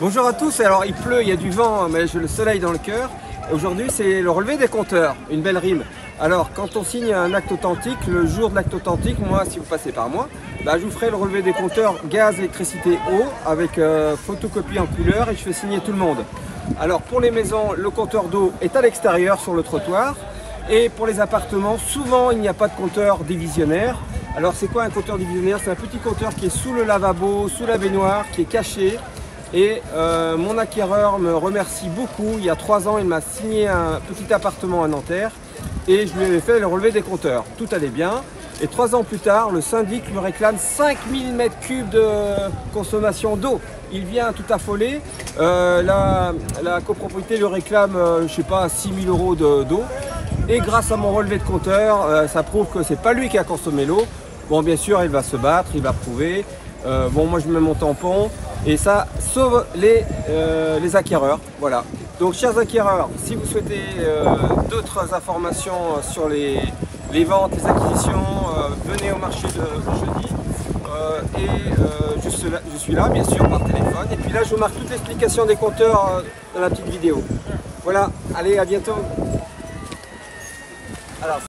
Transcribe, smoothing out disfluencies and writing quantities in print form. Bonjour à tous, alors il pleut, il y a du vent, mais j'ai le soleil dans le cœur. Aujourd'hui c'est le relevé des compteurs, une belle rime. Alors quand on signe un acte authentique, le jour de l'acte authentique, moi si vous passez par moi, bah, je vous ferai le relevé des compteurs gaz, électricité, eau, avec photocopie en couleur et je fais signer tout le monde. Alors pour les maisons, le compteur d'eau est à l'extérieur sur le trottoir. Et pour les appartements, souvent il n'y a pas de compteur divisionnaire. Alors c'est quoi un compteur divisionnaire? C'est un petit compteur qui est sous le lavabo, sous la baignoire, qui est caché. Et mon acquéreur me remercie beaucoup. Il y a 3 ans, il m'a signé un petit appartement à Nanterre et je lui avais fait le relevé des compteurs. Tout allait bien. Et 3 ans plus tard, le syndic me réclame 5000 m3 de consommation d'eau. Il vient tout affolé. La copropriété lui réclame, je sais pas, 6000 € d'eau. Et grâce à mon relevé de compteur, ça prouve que c'est pas lui qui a consommé l'eau. Bon, bien sûr, il va se battre, il va prouver. Bon, moi, je mets mon tampon. Et ça sauve les acquéreurs, voilà. Donc, chers acquéreurs, si vous souhaitez d'autres informations sur les ventes, les acquisitions, venez au marché de jeudi. Je suis là, bien sûr, par téléphone. Et puis là, je vous marque toute l'explication des compteurs dans la petite vidéo. Voilà, allez, à bientôt. Alors,